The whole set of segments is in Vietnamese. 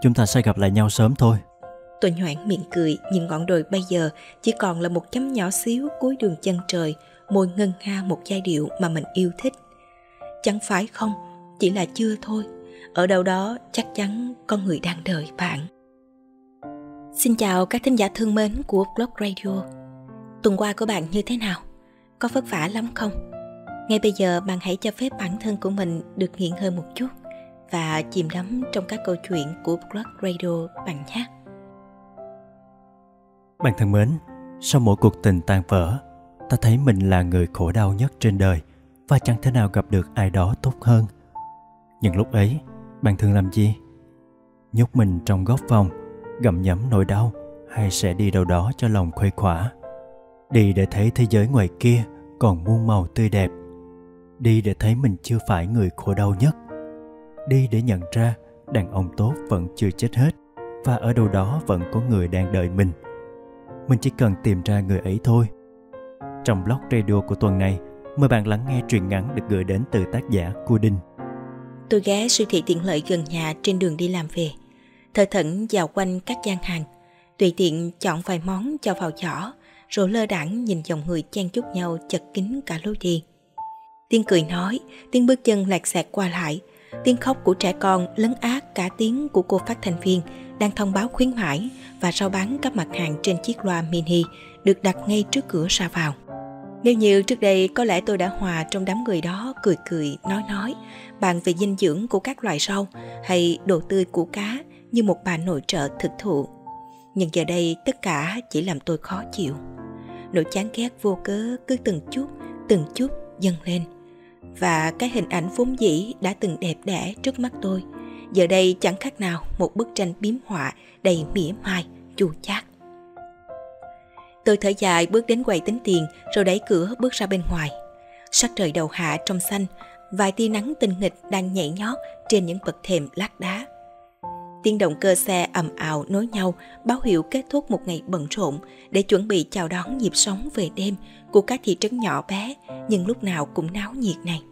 Chúng ta sẽ gặp lại nhau sớm thôi. Tôi nhoảng miệng cười, nhìn ngọn đồi bây giờ chỉ còn là một chấm nhỏ xíu cuối đường chân trời, môi ngân nga một giai điệu mà mình yêu thích. Chẳng phải không, chỉ là chưa thôi. Ở đâu đó chắc chắn có người đang đợi bạn. Xin chào các thính giả thương mến của Blog Radio. Tuần qua của bạn như thế nào? Có vất vả lắm không? Ngay bây giờ bạn hãy cho phép bản thân của mình được nghỉ ngơi một chút và chìm đắm trong các câu chuyện của Blog Radio bạn nhé. Bạn thân mến, sau mỗi cuộc tình tan vỡ, ta thấy mình là người khổ đau nhất trên đời và chẳng thể nào gặp được ai đó tốt hơn. Nhưng lúc ấy, bạn thường làm gì? Nhốt mình trong góc phòng, gặm nhấm nỗi đau, hay sẽ đi đâu đó cho lòng khuây khỏa? Đi để thấy thế giới ngoài kia còn muôn màu tươi đẹp. Đi để thấy mình chưa phải người khổ đau nhất. Đi để nhận ra đàn ông tốt vẫn chưa chết hết và ở đâu đó vẫn có người đang đợi mình. Mình chỉ cần tìm ra người ấy thôi. Trong Blog Radio của tuần này, mời bạn lắng nghe truyện ngắn được gửi đến từ tác giả Cua Đinh. Tôi ghé siêu thị tiện lợi gần nhà trên đường đi làm về. Thờ thẫn dạo quanh các gian hàng, tùy tiện chọn vài món cho vào giỏ, rồi lơ đãng nhìn dòng người chen chúc nhau chật kín cả lối đi. Tiếng cười nói, tiếng bước chân lạt xẹt qua lại, tiếng khóc của trẻ con lấn át cả tiếng của cô phát thanh viên đang thông báo khuyến mãi và rao bán các mặt hàng trên chiếc loa mini được đặt ngay trước cửa ra vào. Nếu như trước đây có lẽ tôi đã hòa trong đám người đó cười nói, bàn về dinh dưỡng của các loại rau hay đồ tươi của cá như một bà nội trợ thực thụ. Nhưng giờ đây tất cả chỉ làm tôi khó chịu. Nỗi chán ghét vô cớ cứ từng chút dâng lên. Và cái hình ảnh vốn dĩ đã từng đẹp đẽ trước mắt tôi, giờ đây chẳng khác nào một bức tranh biếm họa đầy mỉa mai, chua chát. Tôi thở dài bước đến quầy tính tiền rồi đẩy cửa bước ra bên ngoài. Sắc trời đầu hạ trong xanh, vài tia nắng tinh nghịch đang nhảy nhót trên những bậc thềm lát đá. Tiếng động cơ xe ầm ào nối nhau báo hiệu kết thúc một ngày bận rộn để chuẩn bị chào đón nhịp sống về đêm của các thị trấn nhỏ bé nhưng lúc nào cũng náo nhiệt này.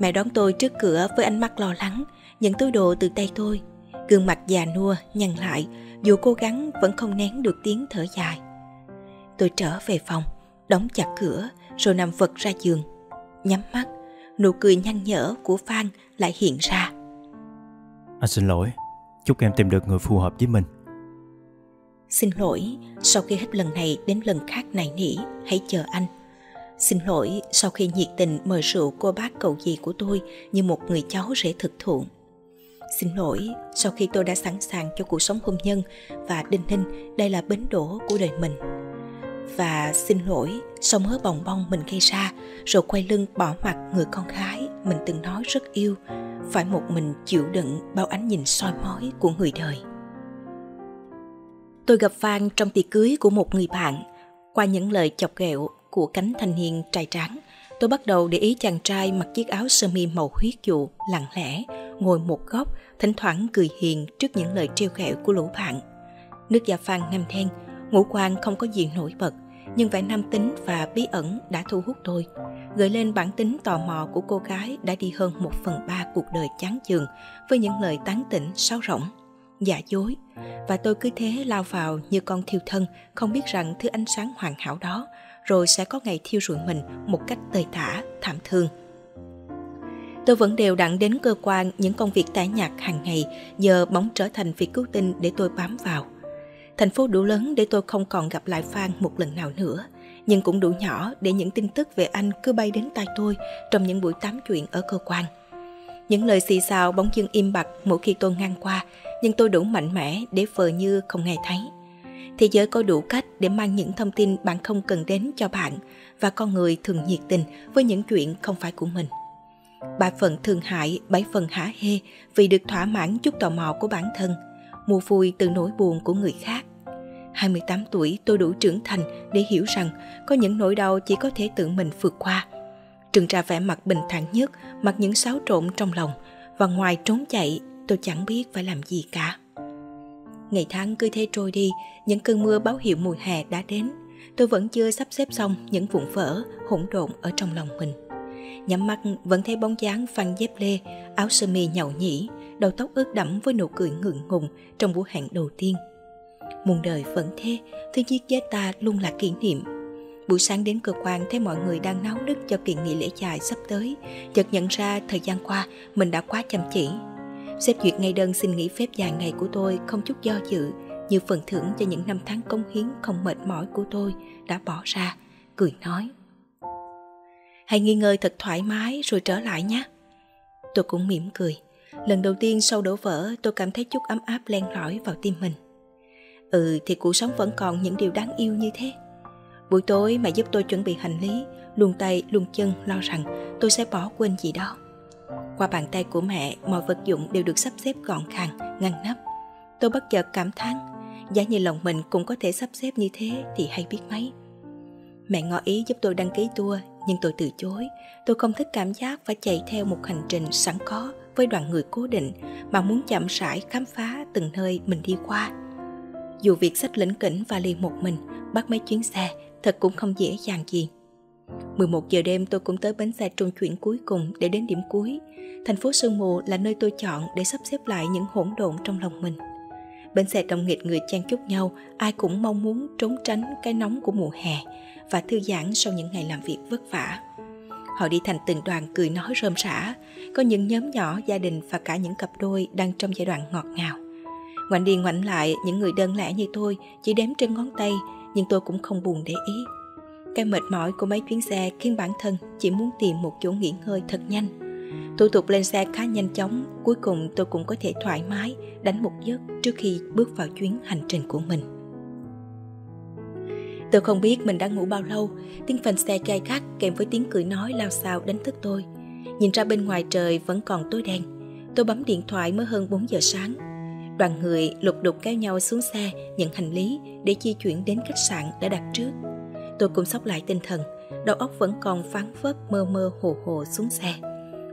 Mẹ đón tôi trước cửa với ánh mắt lo lắng, nhận túi đồ từ tay tôi. Gương mặt già nua nhăn lại, dù cố gắng vẫn không nén được tiếng thở dài. Tôi trở về phòng, đóng chặt cửa rồi nằm vật ra giường, nhắm mắt. Nụ cười nhăn nhở của Phan lại hiện ra. Anh xin lỗi, chúc em tìm được người phù hợp với mình. Xin lỗi sau khi hết lần này đến lần khác nài nỉ hãy chờ anh. Xin lỗi sau khi nhiệt tình mời rượu cô bác cậu gì của tôi như một người cháu rể thực thụ. Xin lỗi sau khi tôi đã sẵn sàng cho cuộc sống hôn nhân và đinh ninh đây là bến đỗ của đời mình. Và xin lỗi sau mớ bồng bông mình gây ra rồi quay lưng bỏ mặc người con gái mình từng nói rất yêu, phải một mình chịu đựng bao ánh nhìn soi mói của người đời. Tôi gặp Phan trong tiệc cưới của một người bạn. Qua những lời chọc ghẹo của cánh thanh niên trai tráng, tôi bắt đầu để ý chàng trai mặc chiếc áo sơ mi màu huyết dụ, lặng lẽ ngồi một góc, thỉnh thoảng cười hiền trước những lời trêu ghẹo của lũ bạn. Nước da Phan ngăm đen, ngũ quan không có gì nổi bật, nhưng vẻ nam tính và bí ẩn đã thu hút tôi, gợi lên bản tính tò mò của cô gái đã đi hơn 1/3 cuộc đời chán chường với những lời tán tỉnh sáo rỗng, giả dối. Và tôi cứ thế lao vào như con thiêu thân, không biết rằng thứ ánh sáng hoàn hảo đó rồi sẽ có ngày thiêu rụi mình một cách tơi tả, thảm thương. Tôi vẫn đều đặn đến cơ quan, những công việc tẻ nhạt hàng ngày giờ bỗng trở thành việc cứu tinh để tôi bám vào. Thành phố đủ lớn để tôi không còn gặp lại Phan một lần nào nữa, nhưng cũng đủ nhỏ để những tin tức về anh cứ bay đến tai tôi trong những buổi tám chuyện ở cơ quan. Những lời xì xào bỗng dưng im bặt mỗi khi tôi ngang qua, nhưng tôi đủ mạnh mẽ để vờ như không nghe thấy. Thế giới có đủ cách để mang những thông tin bạn không cần đến cho bạn, và con người thường nhiệt tình với những chuyện không phải của mình. 3 phần thương hại, 7 phần hả hê vì được thỏa mãn chút tò mò của bản thân, mua vui từ nỗi buồn của người khác. 28 tuổi tôi đủ trưởng thành để hiểu rằng có những nỗi đau chỉ có thể tự mình vượt qua. Trừng ra vẻ mặt bình thản nhất, mặc những xáo trộn trong lòng, và ngoài trốn chạy tôi chẳng biết phải làm gì cả. Ngày tháng cứ thế trôi đi, những cơn mưa báo hiệu mùa hè đã đến. Tôi vẫn chưa sắp xếp xong những vụn vỡ, hỗn độn ở trong lòng mình. Nhắm mắt vẫn thấy bóng dáng Phan dép lê, áo sơ mi nhậu nhĩ, đầu tóc ướt đẫm với nụ cười ngượng ngùng trong buổi hẹn đầu tiên. Muôn đời vẫn thế, thứ giết với ta luôn là kỷ niệm. Buổi sáng đến cơ quan thấy mọi người đang náo nức cho kỳ nghỉ lễ dài sắp tới, chợt nhận ra thời gian qua mình đã quá chăm chỉ. Xếp duyệt ngay đơn xin nghỉ phép dài ngày của tôi không chút do dự, như phần thưởng cho những năm tháng cống hiến không mệt mỏi của tôi đã bỏ ra, cười nói: "Hãy nghỉ ngơi thật thoải mái rồi trở lại nhé." Tôi cũng mỉm cười. Lần đầu tiên sau đổ vỡ, tôi cảm thấy chút ấm áp len lỏi vào tim mình. Ừ thì cuộc sống vẫn còn những điều đáng yêu như thế. Buổi tối mẹ giúp tôi chuẩn bị hành lý, luồn tay luồn chân lo rằng tôi sẽ bỏ quên gì đó. Qua bàn tay của mẹ, mọi vật dụng đều được sắp xếp gọn gàng, ngăn nắp. Tôi bất chợt cảm thán, giá như lòng mình cũng có thể sắp xếp như thế thì hay biết mấy. Mẹ ngỏ ý giúp tôi đăng ký tour, nhưng tôi từ chối. Tôi không thích cảm giác phải chạy theo một hành trình sẵn có với đoàn người cố định, mà muốn chậm rãi khám phá từng nơi mình đi qua. Dù việc xách lỉnh kỉnh và liền một mình, bắt mấy chuyến xe thật cũng không dễ dàng gì. 11 giờ đêm tôi cũng tới bến xe trung chuyển cuối cùng để đến điểm cuối. Thành phố sương mù là nơi tôi chọn để sắp xếp lại những hỗn độn trong lòng mình. Bến xe đông nghịt người chen chúc nhau, ai cũng mong muốn trốn tránh cái nóng của mùa hè và thư giãn sau những ngày làm việc vất vả. Họ đi thành từng đoàn cười nói rôm rã, có những nhóm nhỏ, gia đình và cả những cặp đôi đang trong giai đoạn ngọt ngào. Ngoảnh đi ngoảnh lại, những người đơn lẻ như tôi chỉ đếm trên ngón tay, nhưng tôi cũng không buồn để ý. Cái mệt mỏi của mấy chuyến xe khiến bản thân chỉ muốn tìm một chỗ nghỉ ngơi thật nhanh. Thủ tục lên xe khá nhanh chóng, cuối cùng tôi cũng có thể thoải mái đánh một giấc trước khi bước vào chuyến hành trình của mình. Tôi không biết mình đã ngủ bao lâu, tiếng phanh xe gay gắt kèm với tiếng cười nói lao xao đánh thức tôi. Nhìn ra bên ngoài trời vẫn còn tối đen, tôi bấm điện thoại mới hơn 4 giờ sáng. Đoàn người lục đục kéo nhau xuống xe nhận hành lý để di chuyển đến khách sạn đã đặt trước. Tôi cũng xốc lại tinh thần, đầu óc vẫn còn phán phất mơ mơ hồ hồ xuống xe.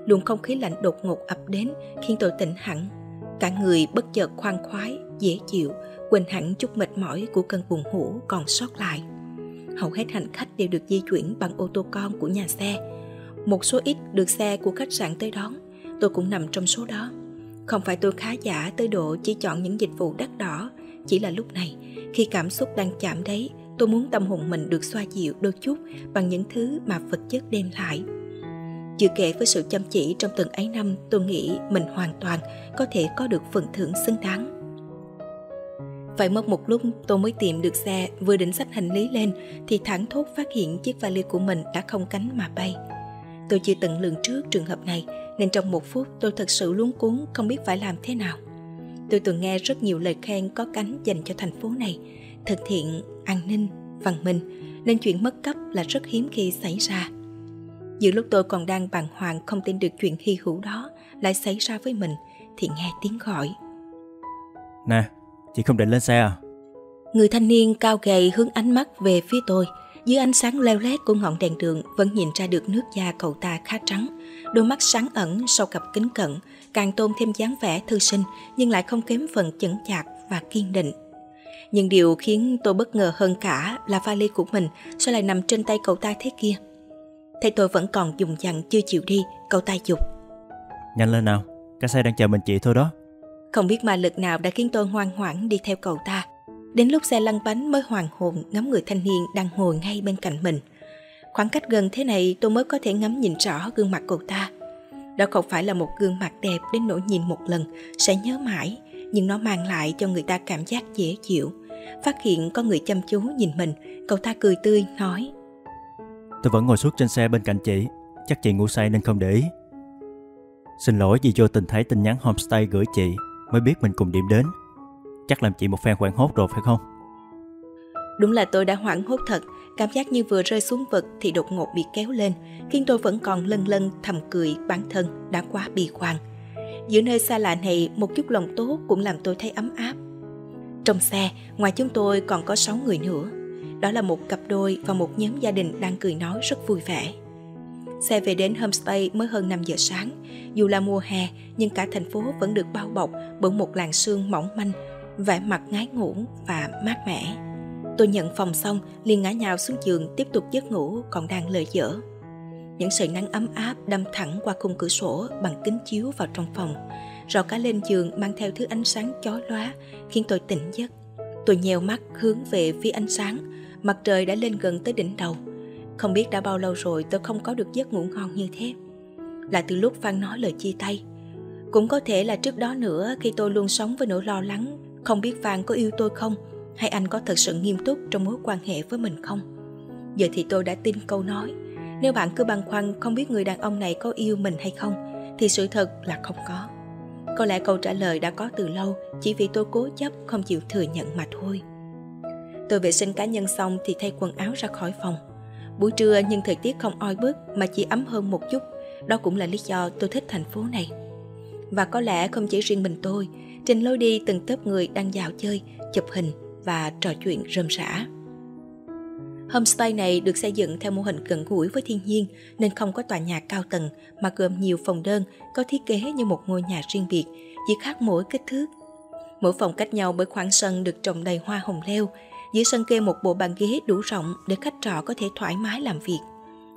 Luồng không khí lạnh đột ngột ập đến khiến tôi tỉnh hẳn, cả người bất chợt khoan khoái, dễ chịu, quên hẳn chút mệt mỏi của cơn buồn ngủ còn sót lại. Hầu hết hành khách đều được di chuyển bằng ô tô con của nhà xe. Một số ít được xe của khách sạn tới đón, tôi cũng nằm trong số đó. Không phải tôi khá giả tới độ chỉ chọn những dịch vụ đắt đỏ, chỉ là lúc này, khi cảm xúc đang chạm đấy, tôi muốn tâm hồn mình được xoa dịu đôi chút bằng những thứ mà vật chất đem lại. Chưa kể với sự chăm chỉ trong từng ấy năm, tôi nghĩ mình hoàn toàn có thể có được phần thưởng xứng đáng. Phải mất một lúc tôi mới tìm được xe, vừa định xách hành lý lên thì thảng thốt phát hiện chiếc vali của mình đã không cánh mà bay. Tôi chưa từng lường trước trường hợp này, nên trong một phút tôi thật sự luống cuống không biết phải làm thế nào. Tôi từng nghe rất nhiều lời khen có cánh dành cho thành phố này, thực thiện, an ninh, văn minh, nên chuyện mất cấp là rất hiếm khi xảy ra. Giữa lúc tôi còn đang bàng hoàng không tin được chuyện hy hữu đó lại xảy ra với mình thì nghe tiếng gọi. "Nè, chị không định lên xe à?" Người thanh niên cao gầy hướng ánh mắt về phía tôi. Dưới ánh sáng leo lét của ngọn đèn đường vẫn nhìn ra được nước da cậu ta khá trắng, đôi mắt sáng ẩn sau cặp kính cận càng tôn thêm dáng vẻ thư sinh nhưng lại không kém phần chững chạc và kiên định. Nhưng điều khiến tôi bất ngờ hơn cả là vali của mình sao lại nằm trên tay cậu ta thế kia. Thấy tôi vẫn còn dùng dằng chưa chịu đi, cậu ta giục: "Nhanh lên nào, cái xe đang chờ mình chị thôi đó." Không biết ma lực nào đã khiến tôi ngoan ngoãn đi theo cậu ta. Đến lúc xe lăn bánh mới hoàn hồn ngắm người thanh niên đang ngồi ngay bên cạnh mình. Khoảng cách gần thế này tôi mới có thể ngắm nhìn rõ gương mặt cậu ta. Đó không phải là một gương mặt đẹp đến nỗi nhìn một lần sẽ nhớ mãi, nhưng nó mang lại cho người ta cảm giác dễ chịu. Phát hiện có người chăm chú nhìn mình, cậu ta cười tươi nói: "Tôi vẫn ngồi suốt trên xe bên cạnh chị, chắc chị ngủ say nên không để ý. Xin lỗi vì vô tình thấy tin nhắn homestay gửi chị mới biết mình cùng điểm đến. Chắc làm chị một phen hoảng hốt rồi phải không?" Đúng là tôi đã hoảng hốt thật, cảm giác như vừa rơi xuống vực thì đột ngột bị kéo lên, khiến tôi vẫn còn lân lân thầm cười bản thân đã quá bi quan. Giữa nơi xa lạ này, một chút lòng tốt cũng làm tôi thấy ấm áp. Trong xe, ngoài chúng tôi còn có 6 người nữa. Đó là một cặp đôi và một nhóm gia đình đang cười nói rất vui vẻ. Xe về đến homestay mới hơn 5 giờ sáng. Dù là mùa hè, nhưng cả thành phố vẫn được bao bọc bởi một làn sương mỏng manh, vẻ mặt ngái ngủ và mát mẻ. Tôi nhận phòng xong, liền ngã nhào xuống giường tiếp tục giấc ngủ còn đang lờ dở. Những sợi nắng ấm áp đâm thẳng qua khung cửa sổ bằng kính chiếu vào trong phòng. Rọ cả lên giường mang theo thứ ánh sáng chói lóa khiến tôi tỉnh giấc. Tôi nheo mắt hướng về phía ánh sáng. Mặt trời đã lên gần tới đỉnh đầu. Không biết đã bao lâu rồi tôi không có được giấc ngủ ngon như thế. Là từ lúc Phan nói lời chia tay. Cũng có thể là trước đó nữa, khi tôi luôn sống với nỗi lo lắng không biết Phan có yêu tôi không, hay anh có thật sự nghiêm túc trong mối quan hệ với mình không. Giờ thì tôi đã tin câu nói: nếu bạn cứ băn khoăn không biết người đàn ông này có yêu mình hay không, thì sự thật là không có. Có lẽ câu trả lời đã có từ lâu, chỉ vì tôi cố chấp không chịu thừa nhận mà thôi. Tôi vệ sinh cá nhân xong thì thay quần áo ra khỏi phòng. Buổi trưa nhưng thời tiết không oi bức mà chỉ ấm hơn một chút. Đó cũng là lý do tôi thích thành phố này. Và có lẽ không chỉ riêng mình tôi, trên lối đi từng tớp người đang dạo chơi, chụp hình và trò chuyện rôm rả. Homestay này được xây dựng theo mô hình gần gũi với thiên nhiên nên không có tòa nhà cao tầng mà gồm nhiều phòng đơn có thiết kế như một ngôi nhà riêng biệt, chỉ khác mỗi kích thước. Mỗi phòng cách nhau bởi khoảng sân được trồng đầy hoa hồng leo. Dưới sân kê một bộ bàn ghế đủ rộng để khách trọ có thể thoải mái làm việc,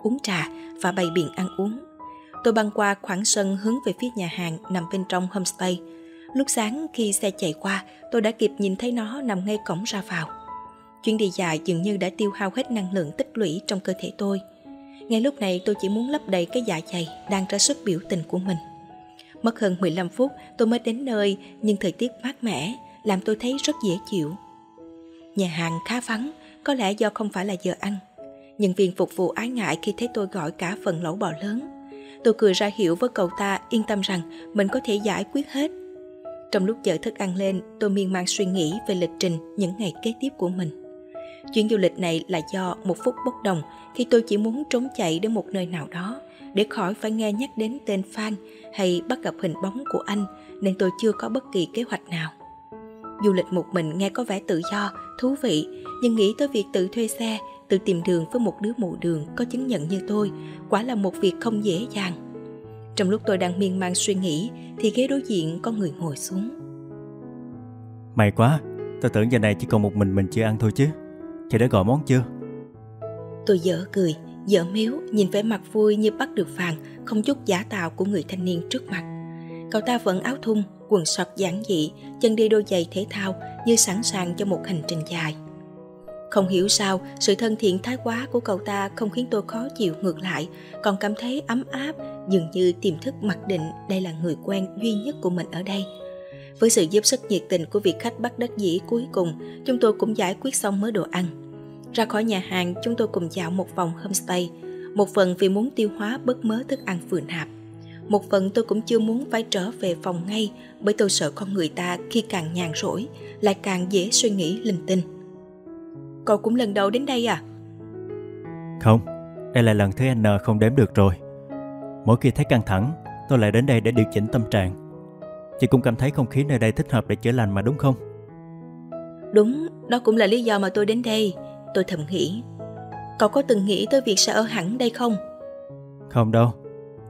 uống trà và bày biện ăn uống. Tôi băng qua khoảng sân hướng về phía nhà hàng nằm bên trong homestay. Lúc sáng khi xe chạy qua, tôi đã kịp nhìn thấy nó nằm ngay cổng ra vào. Chuyến đi dài dường như đã tiêu hao hết năng lượng tích lũy trong cơ thể tôi. Ngay lúc này tôi chỉ muốn lấp đầy cái dạ dày đang ra sức biểu tình của mình. Mất hơn 15 phút tôi mới đến nơi, nhưng thời tiết mát mẻ làm tôi thấy rất dễ chịu. Nhà hàng khá vắng, có lẽ do không phải là giờ ăn. Nhân viên phục vụ ái ngại khi thấy tôi gọi cả phần lẩu bò lớn. Tôi cười ra hiệu với cậu ta yên tâm rằng mình có thể giải quyết hết. Trong lúc chờ thức ăn lên, tôi miên man suy nghĩ về lịch trình những ngày kế tiếp của mình. Chuyến du lịch này là do một phút bốc đồng khi tôi chỉ muốn trốn chạy đến một nơi nào đó để khỏi phải nghe nhắc đến tên Phan hay bắt gặp hình bóng của anh, nên tôi chưa có bất kỳ kế hoạch nào. Du lịch một mình nghe có vẻ tự do, thú vị, nhưng nghĩ tới việc tự thuê xe, tự tìm đường với một đứa mù đường có chứng nhận như tôi, quả là một việc không dễ dàng. Trong lúc tôi đang miên man suy nghĩ, thì ghế đối diện có người ngồi xuống. May quá, tôi tưởng giờ này chỉ còn một mình chưa ăn thôi chứ. Chị đã gọi món chưa? Tôi dở cười, dở miếu, nhìn vẻ mặt vui như bắt được vàng, không chút giả tạo của người thanh niên trước mặt. Cậu ta vẫn áo thun, quần sọt giản dị, chân đi đôi giày thể thao như sẵn sàng cho một hành trình dài. Không hiểu sao, sự thân thiện thái quá của cậu ta không khiến tôi khó chịu, ngược lại còn cảm thấy ấm áp, dường như tiềm thức mặc định đây là người quen duy nhất của mình ở đây. Với sự giúp sức nhiệt tình của vị khách bất đắc dĩ cuối cùng, chúng tôi cũng giải quyết xong mớ đồ ăn. Ra khỏi nhà hàng, chúng tôi cùng dạo một vòng homestay, một phần vì muốn tiêu hóa bớt mớ thức ăn vừa nạp. Một phần tôi cũng chưa muốn phải trở về phòng ngay, bởi tôi sợ con người ta khi càng nhàn rỗi lại càng dễ suy nghĩ linh tinh. Cậu cũng lần đầu đến đây à? Không, đây là lần thứ N không đếm được rồi. Mỗi khi thấy căng thẳng, tôi lại đến đây để điều chỉnh tâm trạng. Chị cũng cảm thấy không khí nơi đây thích hợp để chữa lành mà đúng không? Đúng, đó cũng là lý do mà tôi đến đây. Tôi thầm nghĩ. Cậu có từng nghĩ tới việc sẽ ở hẳn đây không? Không đâu.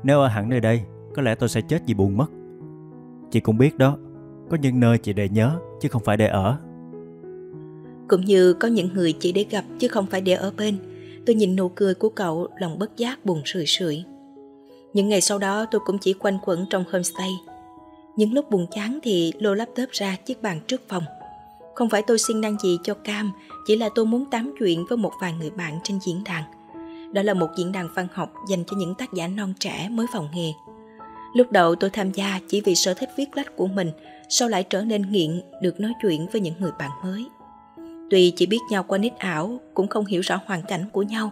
Nếu ở hẳn nơi đây, có lẽ tôi sẽ chết vì buồn mất. Chị cũng biết đó, có những nơi chị để nhớ chứ không phải để ở. Cũng như có những người chỉ để gặp chứ không phải để ở bên. Tôi nhìn nụ cười của cậu, lòng bất giác buồn sười sượi. Những ngày sau đó tôi cũng chỉ quanh quẩn trong homestay. Những lúc buồn chán thì lôi laptop ra chiếc bàn trước phòng. Không phải tôi siêng năng gì cho cam, chỉ là tôi muốn tám chuyện với một vài người bạn trên diễn đàn. Đó là một diễn đàn văn học dành cho những tác giả non trẻ mới vào nghề. Lúc đầu tôi tham gia chỉ vì sở thích viết lách của mình, sau lại trở nên nghiện được nói chuyện với những người bạn mới. Tuy chỉ biết nhau qua nick ảo, cũng không hiểu rõ hoàn cảnh của nhau,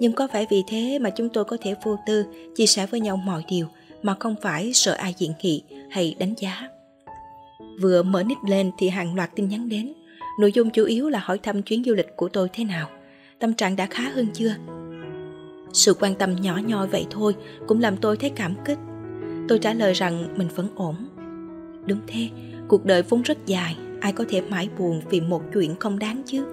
nhưng có vẻ vì thế mà chúng tôi có thể vô tư chia sẻ với nhau mọi điều mà không phải sợ ai diện nghị hay đánh giá. Vừa mở nick lên thì hàng loạt tin nhắn đến. Nội dung chủ yếu là hỏi thăm chuyến du lịch của tôi thế nào, tâm trạng đã khá hơn chưa. Sự quan tâm nhỏ nhoi vậy thôi cũng làm tôi thấy cảm kích. Tôi trả lời rằng mình vẫn ổn. Đúng thế, cuộc đời vốn rất dài, ai có thể mãi buồn vì một chuyện không đáng chứ.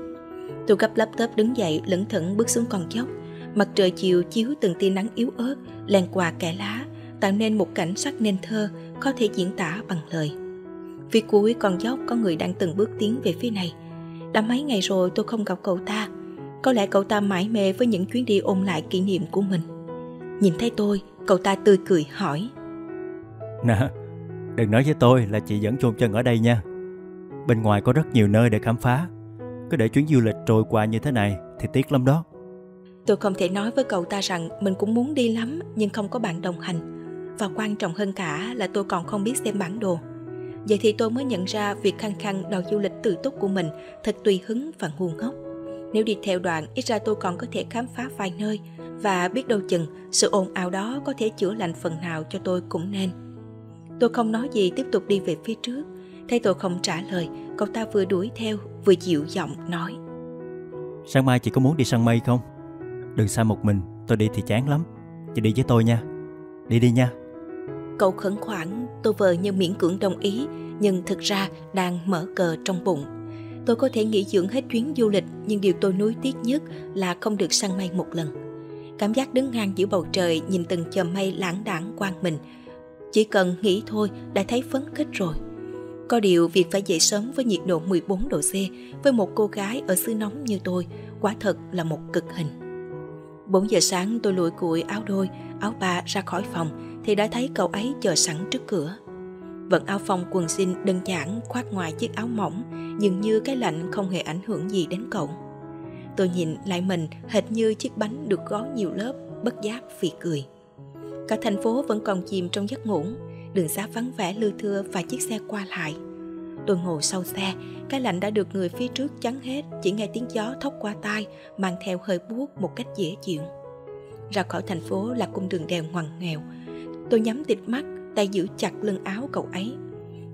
Tôi gấp laptop đứng dậy, lững thững bước xuống con dốc. Mặt trời chiều chiếu từng tia nắng yếu ớt len qua kẽ lá, tạo nên một cảnh sắc nên thơ khó thể diễn tả bằng lời. Phía cuối con dốc có người đang từng bước tiến về phía này. Đã mấy ngày rồi tôi không gặp cậu ta. Có lẽ cậu ta mải mê với những chuyến đi ôn lại kỷ niệm của mình. Nhìn thấy tôi, cậu ta tươi cười hỏi: Nè, đừng nói với tôi là chị vẫn chôn chân ở đây nha. Bên ngoài có rất nhiều nơi để khám phá, cứ để chuyến du lịch trôi qua như thế này thì tiếc lắm đó. Tôi không thể nói với cậu ta rằng mình cũng muốn đi lắm nhưng không có bạn đồng hành. Và quan trọng hơn cả là tôi còn không biết xem bản đồ. Vậy thì tôi mới nhận ra việc khăng khăng đòi du lịch tự túc của mình thật tùy hứng và ngu ngốc. Nếu đi theo đoàn, ít ra tôi còn có thể khám phá vài nơi, và biết đâu chừng sự ồn ào đó có thể chữa lành phần nào cho tôi cũng nên. Tôi không nói gì, tiếp tục đi về phía trước. Thấy tôi không trả lời, cậu ta vừa đuổi theo vừa dịu giọng nói: Sáng mai chị có muốn đi săn mây không? Đừng xa một mình, tôi đi thì chán lắm. Chị đi với tôi nha. Đi đi nha. Cậu khẩn khoản, tôi vờ như miễn cưỡng đồng ý, nhưng thực ra đang mở cờ trong bụng. Tôi có thể nghỉ dưỡng hết chuyến du lịch, nhưng điều tôi nuối tiếc nhất là không được săn mây một lần. Cảm giác đứng ngang giữa bầu trời, nhìn từng chòm mây lãng đãng quang mình, chỉ cần nghĩ thôi đã thấy phấn khích rồi. Có điều việc phải dậy sớm với nhiệt độ 14 độ C với một cô gái ở xứ nóng như tôi quả thật là một cực hình. 4 giờ sáng tôi lủi cụi áo đôi, áo bà ra khỏi phòng thì đã thấy cậu ấy chờ sẵn trước cửa. Vẫn áo phông quần jean đơn giản khoác ngoài chiếc áo mỏng, dường như cái lạnh không hề ảnh hưởng gì đến cậu. Tôi nhìn lại mình hệt như chiếc bánh được gói nhiều lớp, bất giác phì cười. Cả thành phố vẫn còn chìm trong giấc ngủ, đường xá vắng vẻ lưa thưa và chiếc xe qua lại. Tôi ngồi sau xe, cái lạnh đã được người phía trước chắn hết, chỉ nghe tiếng gió thốc qua tai, mang theo hơi buốt một cách dễ chịu. Ra khỏi thành phố là cung đường đèo ngoằn nghèo. Tôi nhắm tịt mắt, tay giữ chặt lưng áo cậu ấy.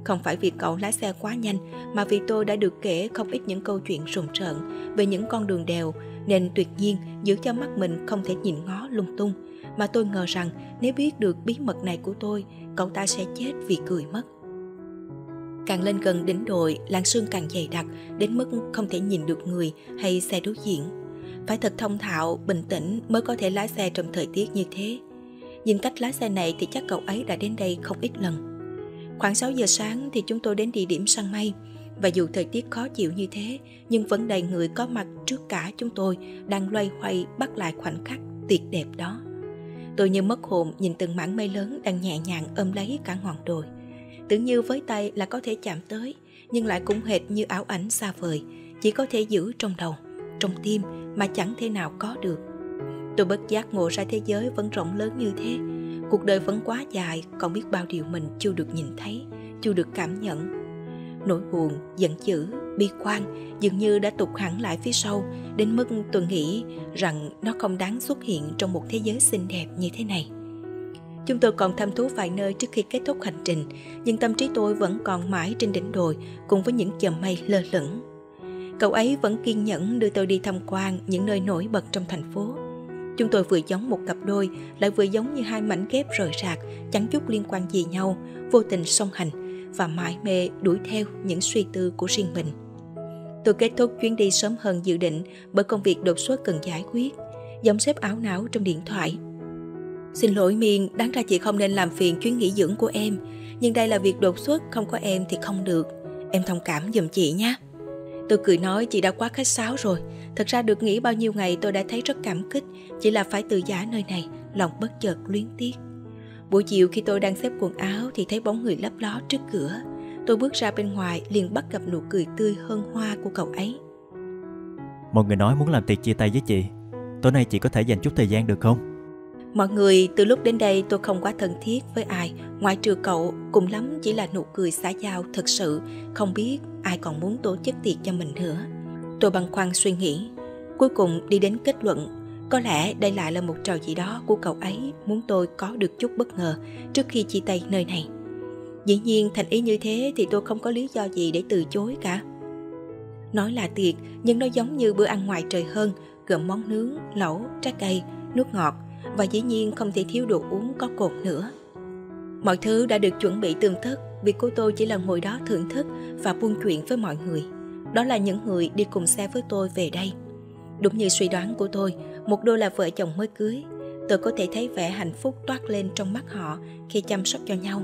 Không phải vì cậu lái xe quá nhanh, mà vì tôi đã được kể không ít những câu chuyện rùng rợn về những con đường đèo, nên tuyệt nhiên giữ cho mắt mình không thể nhìn ngó lung tung. Mà tôi ngờ rằng nếu biết được bí mật này của tôi, cậu ta sẽ chết vì cười mất. Càng lên gần đỉnh đồi, làn sương càng dày đặc đến mức không thể nhìn được người hay xe đối diện. Phải thật thông thạo, bình tĩnh mới có thể lái xe trong thời tiết như thế. Nhìn cách lái xe này thì chắc cậu ấy đã đến đây không ít lần. Khoảng 6 giờ sáng thì chúng tôi đến địa điểm săn mây. Và dù thời tiết khó chịu như thế, nhưng vẫn đầy người có mặt trước cả chúng tôi đang loay hoay bắt lại khoảnh khắc tuyệt đẹp đó. Tôi như mất hồn nhìn từng mảng mây lớn đang nhẹ nhàng ôm lấy cả ngọn đồi. Tưởng như với tay là có thể chạm tới, nhưng lại cũng hệt như ảo ảnh xa vời, chỉ có thể giữ trong đầu, trong tim mà chẳng thể nào có được. Tôi bất giác ngộ ra thế giới vẫn rộng lớn như thế, cuộc đời vẫn quá dài, còn biết bao điều mình chưa được nhìn thấy, chưa được cảm nhận. Nỗi buồn, giận dữ, bi quan dường như đã tụt hẳn lại phía sau, đến mức tôi nghĩ rằng nó không đáng xuất hiện trong một thế giới xinh đẹp như thế này. Chúng tôi còn thăm thú vài nơi trước khi kết thúc hành trình, nhưng tâm trí tôi vẫn còn mãi trên đỉnh đồi cùng với những chòm mây lơ lửng. Cậu ấy vẫn kiên nhẫn đưa tôi đi tham quan những nơi nổi bật trong thành phố. Chúng tôi vừa giống một cặp đôi, lại vừa giống như hai mảnh ghép rời rạc, chẳng chút liên quan gì nhau, vô tình song hành và mãi mê đuổi theo những suy tư của riêng mình. Tôi kết thúc chuyến đi sớm hơn dự định bởi công việc đột xuất cần giải quyết. Giọng sếp ảo não trong điện thoại: Xin lỗi Miên, đáng ra chị không nên làm phiền chuyến nghỉ dưỡng của em, nhưng đây là việc đột xuất, không có em thì không được. Em thông cảm giùm chị nhé. Tôi cười nói: Chị đã quá khách sáo rồi. Thật ra được nghỉ bao nhiêu ngày tôi đã thấy rất cảm kích, chỉ là phải từ giã nơi này, lòng bất chợt luyến tiếc. Buổi chiều khi tôi đang xếp quần áo thì thấy bóng người lấp ló trước cửa. Tôi bước ra bên ngoài liền bắt gặp nụ cười tươi hơn hoa của cậu ấy. Mọi người nói muốn làm tiệc chia tay với chị. Tối nay chị có thể dành chút thời gian được không? Mọi người, từ lúc đến đây tôi không quá thân thiết với ai, ngoại trừ cậu, cùng lắm chỉ là nụ cười xã giao thật sự, không biết ai còn muốn tổ chức tiệc cho mình nữa. Tôi băn khoăn suy nghĩ, cuối cùng đi đến kết luận, có lẽ đây lại là một trò gì đó của cậu ấy muốn tôi có được chút bất ngờ trước khi chia tay nơi này. Dĩ nhiên thành ý như thế thì tôi không có lý do gì để từ chối cả. Nói là tiệc nhưng nó giống như bữa ăn ngoài trời hơn, gồm món nướng, lẩu, trái cây, nước ngọt và dĩ nhiên không thể thiếu đồ uống có cồn nữa. Mọi thứ đã được chuẩn bị tươm tất, việc của tôi chỉ là ngồi đó thưởng thức và buôn chuyện với mọi người. Đó là những người đi cùng xe với tôi về đây. Đúng như suy đoán của tôi, một đôi là vợ chồng mới cưới. Tôi có thể thấy vẻ hạnh phúc toát lên trong mắt họ khi chăm sóc cho nhau.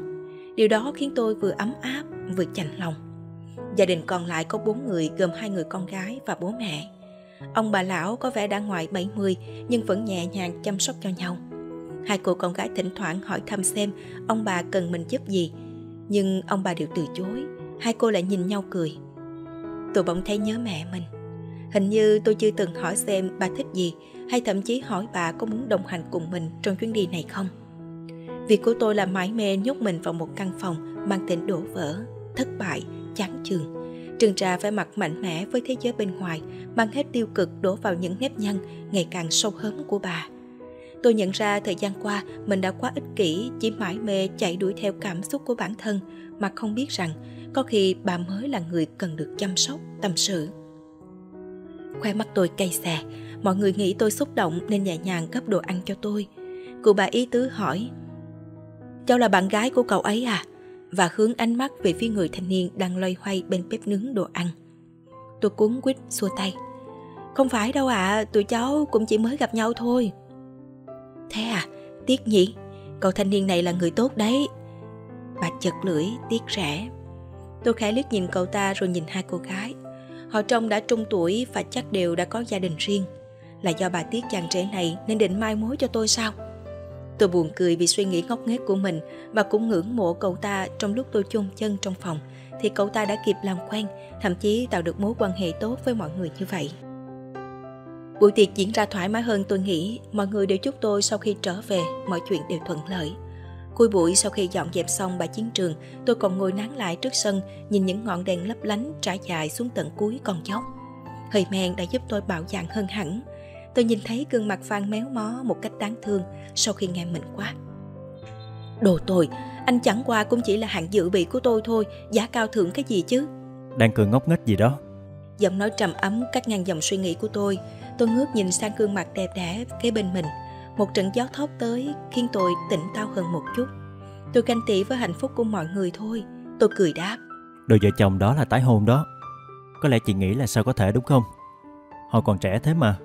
Điều đó khiến tôi vừa ấm áp vừa chạnh lòng. Gia đình còn lại có 4 người, gồm 2 người con gái và bố mẹ. Ông bà lão có vẻ đã ngoài 70 nhưng vẫn nhẹ nhàng chăm sóc cho nhau. hai cô con gái thỉnh thoảng hỏi thăm xem ông bà cần mình giúp gì, nhưng ông bà đều từ chối. Hai cô lại nhìn nhau cười. Tôi bỗng thấy nhớ mẹ mình. Hình như tôi chưa từng hỏi xem bà thích gì, hay thậm chí hỏi bà có muốn đồng hành cùng mình trong chuyến đi này không. Việc của tôi là mãi mê nhốt mình vào một căn phòng mang tên đổ vỡ, thất bại, chán chường. Trừng ra vẻ mặt mạnh mẽ với thế giới bên ngoài, mang hết tiêu cực đổ vào những nếp nhăn ngày càng sâu hóm của bà. Tôi nhận ra thời gian qua mình đã quá ích kỷ, chỉ mãi mê chạy đuổi theo cảm xúc của bản thân mà không biết rằng có khi bà mới là người cần được chăm sóc, tâm sự. Khoe mắt tôi cay xè, mọi người nghĩ tôi xúc động nên nhẹ nhàng gấp đồ ăn cho tôi. Cụ bà ý tứ hỏi: "Cháu là bạn gái của cậu ấy à?" và hướng ánh mắt về phía người thanh niên đang loay hoay bên bếp nướng đồ ăn. Tôi cuống quýt xua tay: "Không phải đâu ạ, tụi cháu cũng chỉ mới gặp nhau thôi." "Thế à, tiếc nhỉ, cậu thanh niên này là người tốt đấy." Bà chật lưỡi tiếc rẻ. Tôi khẽ liếc nhìn cậu ta rồi nhìn hai cô gái. Họ trông đã trung tuổi và chắc đều đã có gia đình riêng. Là do bà tiếc chàng trẻ này nên định mai mối cho tôi sao? Tôi buồn cười vì suy nghĩ ngốc nghếch của mình và cũng ngưỡng mộ cậu ta. Trong lúc tôi chôn chân trong phòng thì cậu ta đã kịp làm quen, thậm chí tạo được mối quan hệ tốt với mọi người như vậy. Buổi tiệc diễn ra thoải mái hơn tôi nghĩ. Mọi người đều chúc tôi sau khi trở về mọi chuyện đều thuận lợi. Cuối buổi, sau khi dọn dẹp xong bãi chiến trường, tôi còn ngồi nán lại trước sân, nhìn những ngọn đèn lấp lánh trải dài xuống tận cuối con dốc. Hơi men đã giúp tôi bạo dạn hơn hẳn. Tôi nhìn thấy gương mặt Phan méo mó một cách đáng thương sau khi nghe mình quát: "Đồ tồi, anh chẳng qua cũng chỉ là hạng dự bị của tôi thôi, giá cao thượng cái gì chứ?" "Đang cười ngốc nghếch gì đó." Giọng nói trầm ấm cắt ngang dòng suy nghĩ của tôi. Tôi ngước nhìn sang gương mặt đẹp đẽ kế bên mình. Một trận gió thốc tới khiến tôi tỉnh táo hơn một chút. Tôi ganh tị với hạnh phúc của mọi người thôi. Tôi cười đáp: "Đôi vợ chồng đó là tái hôn đó. Có lẽ chị nghĩ là sao có thể đúng không? Họ còn trẻ thế mà."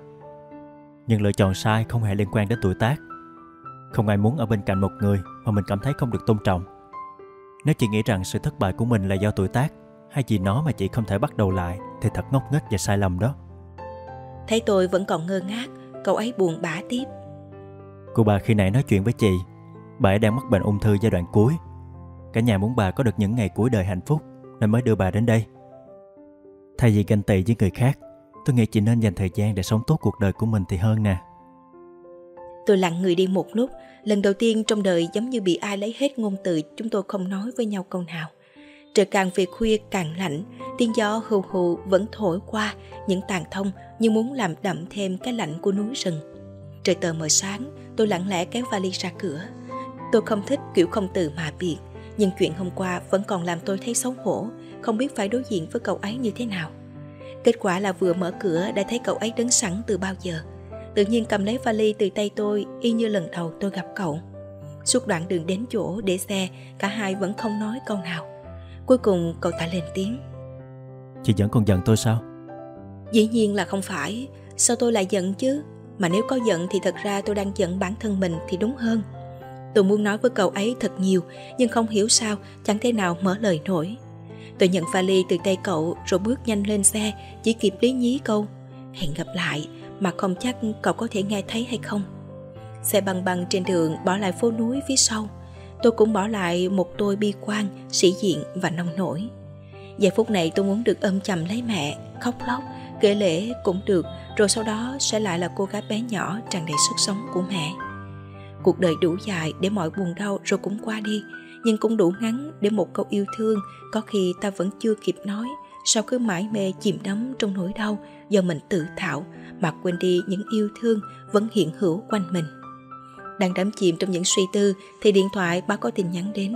Nhưng lựa chọn sai không hề liên quan đến tuổi tác. Không ai muốn ở bên cạnh một người mà mình cảm thấy không được tôn trọng. Nếu chị nghĩ rằng sự thất bại của mình là do tuổi tác hay gì nó mà chị không thể bắt đầu lại thì thật ngốc nghếch và sai lầm đó. Thấy tôi vẫn còn ngơ ngác, cậu ấy buồn bã tiếp: "Cô bà khi nãy nói chuyện với chị, bà ấy đang mắc bệnh ung thư giai đoạn cuối. Cả nhà muốn bà có được những ngày cuối đời hạnh phúc nên mới đưa bà đến đây. Thay vì ganh tị với người khác, tôi nghĩ chị nên dành thời gian để sống tốt cuộc đời của mình thì hơn nè." Tôi lặng người đi một lúc. Lần đầu tiên trong đời giống như bị ai lấy hết ngôn từ. Chúng tôi không nói với nhau câu nào. Trời càng về khuya càng lạnh. Tiếng gió hù hù vẫn thổi qua những tàn thông như muốn làm đậm thêm cái lạnh của núi rừng. Trời tờ mờ sáng, tôi lặng lẽ kéo vali ra cửa. Tôi không thích kiểu không từ mà biệt, nhưng chuyện hôm qua vẫn còn làm tôi thấy xấu hổ, không biết phải đối diện với cậu ấy như thế nào. Kết quả là vừa mở cửa đã thấy cậu ấy đứng sẵn từ bao giờ. Tự nhiên cầm lấy vali từ tay tôi, y như lần đầu tôi gặp cậu. Suốt đoạn đường đến chỗ để xe, cả hai vẫn không nói câu nào. Cuối cùng cậu ta lên tiếng: "Chị vẫn còn giận tôi sao?" "Dĩ nhiên là không phải. Sao tôi lại giận chứ? Mà nếu có giận thì thật ra tôi đang giận bản thân mình thì đúng hơn." Tôi muốn nói với cậu ấy thật nhiều, nhưng không hiểu sao chẳng thể nào mở lời nổi. Tôi nhận vali từ tay cậu rồi bước nhanh lên xe, chỉ kịp lý nhí câu hẹn gặp lại mà không chắc cậu có thể nghe thấy hay không. Xe băng băng trên đường bỏ lại phố núi phía sau. Tôi cũng bỏ lại một tôi bi quan, sĩ diện và nông nổi. Giây phút này tôi muốn được ôm chầm lấy mẹ, khóc lóc, kể lễ cũng được, rồi sau đó sẽ lại là cô gái bé nhỏ tràn đầy sức sống của mẹ. Cuộc đời đủ dài để mọi buồn đau rồi cũng qua đi, nhưng cũng đủ ngắn để một câu yêu thương có khi ta vẫn chưa kịp nói, sao cứ mãi mê chìm đắm trong nỗi đau do mình tự tạo mà quên đi những yêu thương vẫn hiện hữu quanh mình. Đang đắm chìm trong những suy tư thì điện thoại báo có tin nhắn đến.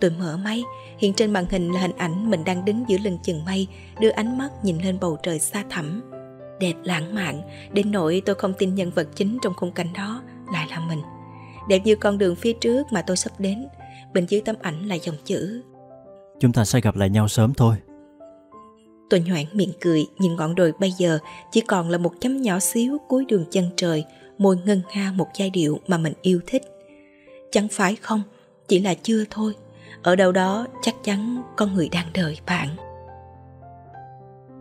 Tôi mở máy, hiện trên màn hình là hình ảnh mình đang đứng giữa lưng chừng mây, đưa ánh mắt nhìn lên bầu trời xa thẳm. Đẹp lãng mạn, đến nỗi tôi không tin nhân vật chính trong khung cảnh đó lại là mình. Đẹp như con đường phía trước mà tôi sắp đến. Bên dưới tấm ảnh là dòng chữ: "Chúng ta sẽ gặp lại nhau sớm thôi." Tôi nhoẻn miệng cười, nhìn ngọn đồi bây giờ chỉ còn là một chấm nhỏ xíu cuối đường chân trời, môi ngân nga một giai điệu mà mình yêu thích. Chẳng phải không, chỉ là chưa thôi. Ở đâu đó chắc chắn có người đang đợi bạn.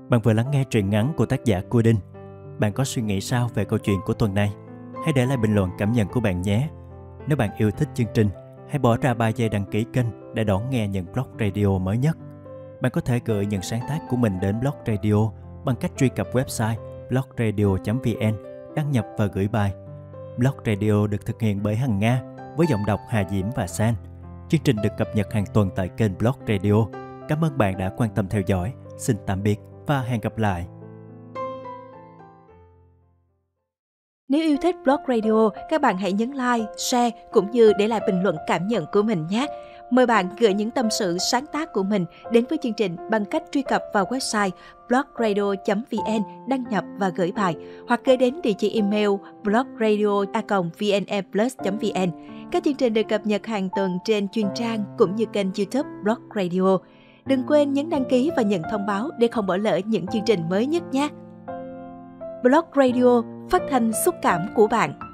Bạn vừa lắng nghe truyện ngắn của tác giả Cua Đinh. Bạn có suy nghĩ sao về câu chuyện của tuần này? Hãy để lại bình luận cảm nhận của bạn nhé. Nếu bạn yêu thích chương trình, hãy bỏ ra 3 giây đăng ký kênh để đón nghe những Blog Radio mới nhất. Bạn có thể gửi những sáng tác của mình đến Blog Radio bằng cách truy cập website blogradio.vn, đăng nhập và gửi bài. Blog Radio được thực hiện bởi Hằng Nga với giọng đọc Hà Diễm và San. Chương trình được cập nhật hàng tuần tại kênh Blog Radio. Cảm ơn bạn đã quan tâm theo dõi. Xin tạm biệt và hẹn gặp lại. Nếu yêu thích Blog Radio, các bạn hãy nhấn like, share cũng như để lại bình luận cảm nhận của mình nhé. Mời bạn gửi những tâm sự sáng tác của mình đến với chương trình bằng cách truy cập vào website blogradio.vn, đăng nhập và gửi bài, hoặc gửi đến địa chỉ email blogradio@vneplus.vn. Các chương trình được cập nhật hàng tuần trên chuyên trang cũng như kênh YouTube Blog Radio. Đừng quên nhấn đăng ký và nhận thông báo để không bỏ lỡ những chương trình mới nhất nhé. Blog Radio, phát thanh xúc cảm của bạn.